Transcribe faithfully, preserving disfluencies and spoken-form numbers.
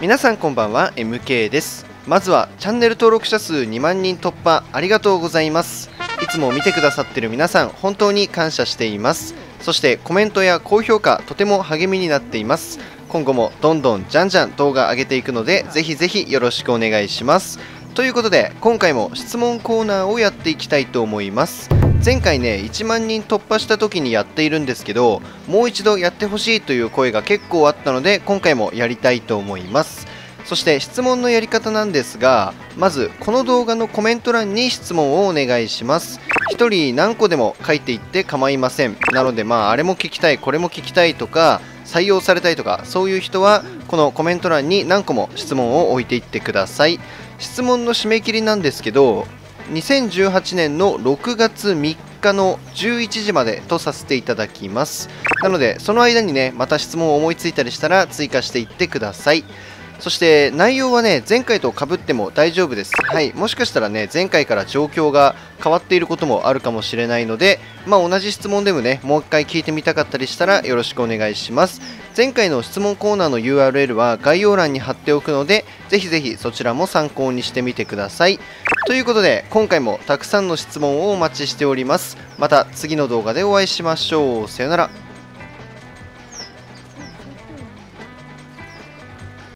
皆さんこんばんは、 エムケー です。まずはチャンネル登録者数にまんにん突破ありがとうございます。いつも見てくださってる皆さん本当に感謝しています。そしてコメントや高評価とても励みになっています。今後もどんどんじゃんじゃん動画上げていくのでぜひぜひよろしくお願いします。ということで今回も質問コーナーをやっていきたいと思います。前回ねいちまんにん突破した時にやっているんですけど、もう一度やってほしいという声が結構あったので今回もやりたいと思います。そして質問のやり方なんですが、まずこの動画のコメント欄に質問をお願いします。ひとり何個でも書いていって構いません。なのでまああれも聞きたいこれも聞きたいとか採用されたいとかそういう人はこのコメント欄に何個も質問を置いていってください。質問の締め切りなんですけどにせんじゅうはちねんのろくがつみっかのじゅういちじまでとさせていただきます。なのでその間にねまた質問を思いついたりしたら追加していってください。そして内容はね前回と被っても大丈夫です。はい、もしかしたらね前回から状況が変わっていることもあるかもしれないので、まあ同じ質問でもねもう一回聞いてみたかったりしたらよろしくお願いします。前回の質問コーナーの ユーアールエル は概要欄に貼っておくのでぜひぜひそちらも参考にしてみてください。ということで今回もたくさんの質問をお待ちしております。また次の動画でお会いしましょう。さよなら。